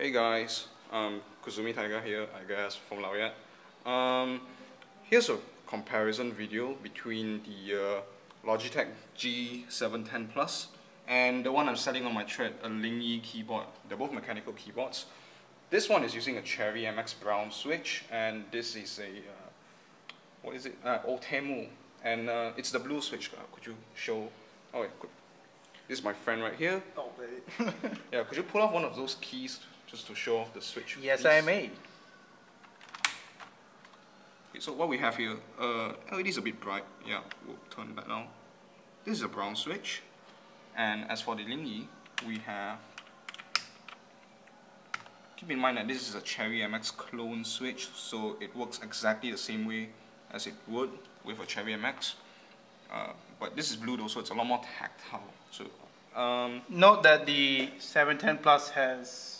Hey guys, Kuzumi Tiger here, I guess, from Laoya. Here's a comparison video between the Logitech G710 Plus and the one I'm selling on my thread, a Lingyi keyboard. They're both mechanical keyboards. This one is using a Cherry MX Brown switch, and this is a Outemu, and it's the blue switch. Could you show? Oh, yeah, this is my friend right here. Oh, baby. Yeah, could you pull off one of those keys just to show off the switch? Yes, please? I may. Okay, so what we have here, oh, it is a bit bright. Yeah, we'll turn it back down. This is a brown switch, and as for the Lingyi, we have. Keep in mind that this is a Cherry MX clone switch, so it works exactly the same way as it would with a Cherry MX. But this is blue though, so it's a lot more tactile. So note that the 710 Plus has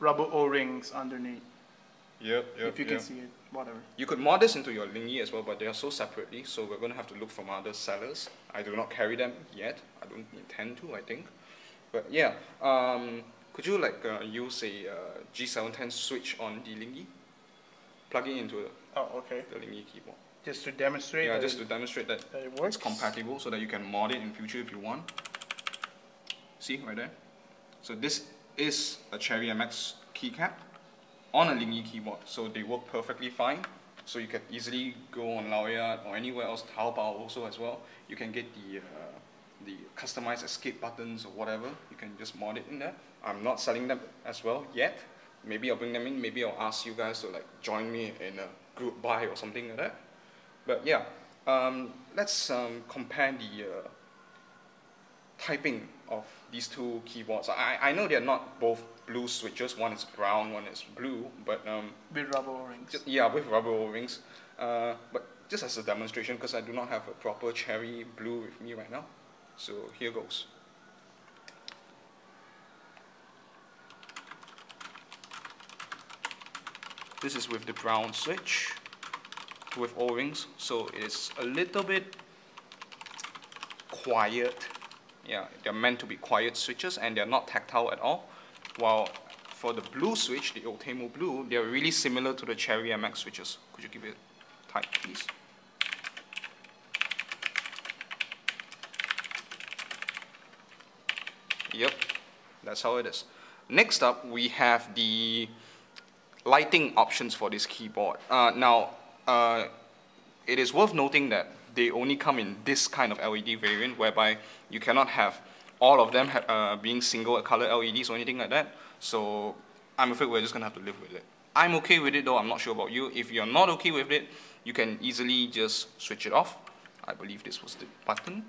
rubber O-rings underneath. If you can see it, whatever. You could mod this into your Lingyi as well, but they are sold separately, so we're going to have to look from other sellers. I do not carry them yet. I don't intend to, I think. But yeah, could you like use a G710 switch on the Lingyi? Plug it into the, the Lingyi keyboard. Just to demonstrate, that it works. It's compatible, so that you can mod it in future if you want. See right there. So this is a Cherry MX keycap on a Lingyi keyboard, so they work perfectly fine. So you can easily go on Laoya or anywhere else, Taobao also as well. You can get the customized escape buttons or whatever. You can just mod it in there. I'm not selling them as well yet. Maybe I'll bring them in. Maybe I'll ask you guys to like join me in a group buy or something like that. But yeah, let's compare the typing of these two keyboards. I know they're not both blue switches, one is brown, one is blue, but... with rubber O-rings. Yeah, with rubber O-rings. But just as a demonstration, because I do not have a proper Cherry blue with me right now. So here goes. This is with the brown switch. With O-rings, so it's a little bit quiet. Yeah, they're meant to be quiet switches and they're not tactile at all. While for the blue switch, the Outemu Blue, they're really similar to the Cherry MX switches. Could you give it a tight, please? Yep, that's how it is. Next up, we have the lighting options for this keyboard. It is worth noting that they only come in this kind of LED variant, whereby you cannot have all of them being single color LEDs or anything like that. So I'm afraid we're just going to have to live with it. I'm okay with it though, I'm not sure about you. If you're not okay with it, you can easily just switch it off. I believe this was the button.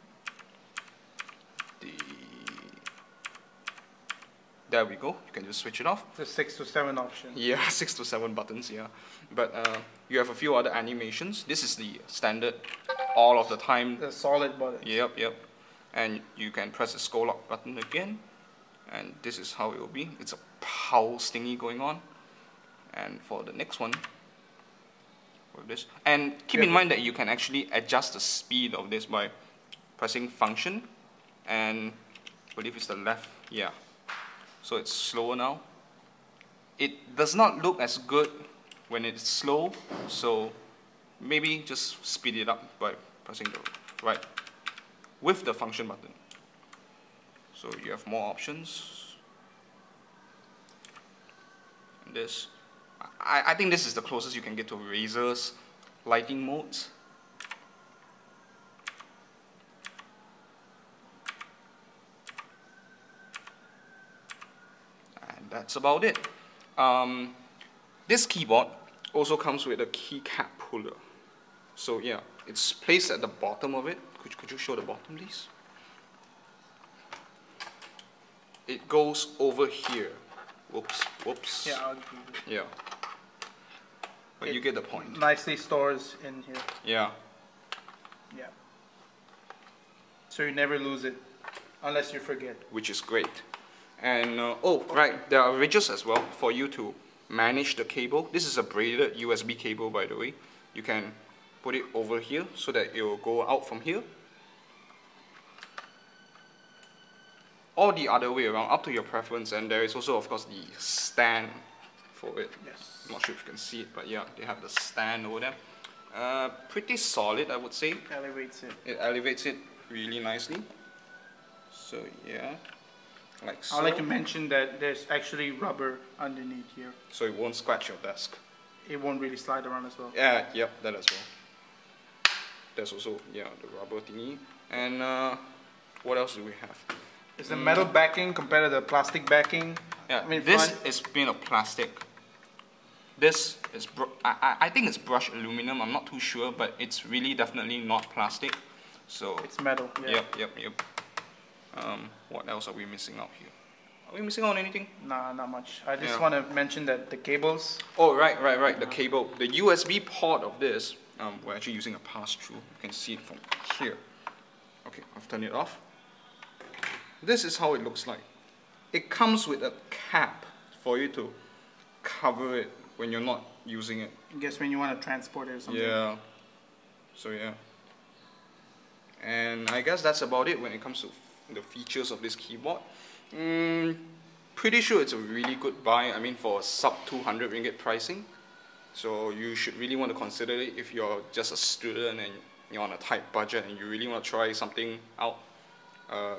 There we go, you can just switch it off. The 6 to 7 option. Yeah, 6 to 7 buttons, yeah. But you have a few other animations. This is the standard, all of the time. The solid button. Yep, yep. And you can press the scroll lock button again. And this is how it will be. It's a pulse thingy going on. And for the next one, with this. And keep in mind that you can actually adjust the speed of this by pressing function. And I believe it's the left, yeah. So it's slower now. It does not look as good when it's slow, so maybe just speed it up by pressing the right with the function button. So you have more options. And this, I think this is the closest you can get to Razer's lighting modes. That's about it. This keyboard also comes with a keycap puller. So yeah, it's placed at the bottom of it. Could you show the bottom, please? It goes over here. Whoops, whoops. Yeah, I'll agree with it. Yeah. But you get the point. Nicely stores in here. Yeah. Yeah. So you never lose it, unless you forget. Which is great. And there are ridges as well for you to manage the cable. This is a braided USB cable, by the way. You can put it over here so that it will go out from here. or the other way around, up to your preference. And there is also, of course, the stand for it. Yes. I'm not sure if you can see it, but yeah, they have the stand over there. Pretty solid, I would say. Elevates it. It elevates it really nicely. So yeah, like so. I'd like to mention that there's actually rubber underneath here. So it won't scratch your desk. It won't really slide around as well. Yeah, yep, that as well. There's also, yeah, the rubber thingy. And what else do we have? It's the metal backing compared to the plastic backing. Yeah, I mean, this is made of plastic. This is, I think it's brushed aluminum, I'm not too sure, but it's really definitely not plastic. So it's metal, yeah. Yep, yep, yep. What else are we missing out here? Are we missing out on anything? Nah, not much. I just want to mention that the cables. Oh, right, right, right, the cable. The USB port of this, we're actually using a pass-through. You can see it from here. Okay, I've turned it off. This is how it looks like. It comes with a cap for you to cover it when you're not using it. I guess when you want to transport it or something. Yeah. So yeah. And I guess that's about it when it comes to the features of this keyboard. Pretty sure it's a really good buy. I mean, for a sub 200 ringgit pricing. So you should really want to consider it if you're just a student and you're on a tight budget and you really want to try something out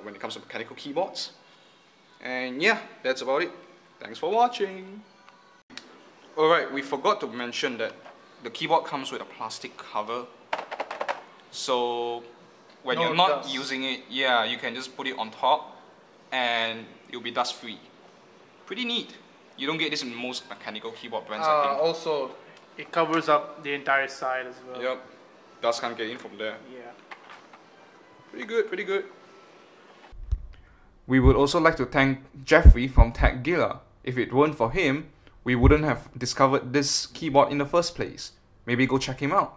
when it comes to mechanical keyboards. And yeah, that's about it. Thanks for watching. Alright, we forgot to mention that the keyboard comes with a plastic cover. So when you're not using it, yeah, you can just put it on top and it'll be dust free. Pretty neat. You don't get this in most mechanical keyboard brands, I think. Also, it covers up the entire side as well. Yep. Dust can't get in from there. Yeah. Pretty good, pretty good. We would also like to thank Jeffrey from Tekgila. If it weren't for him, we wouldn't have discovered this keyboard in the first place. Maybe go check him out.